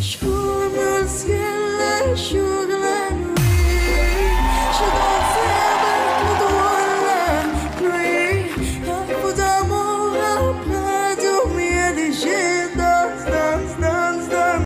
Sure.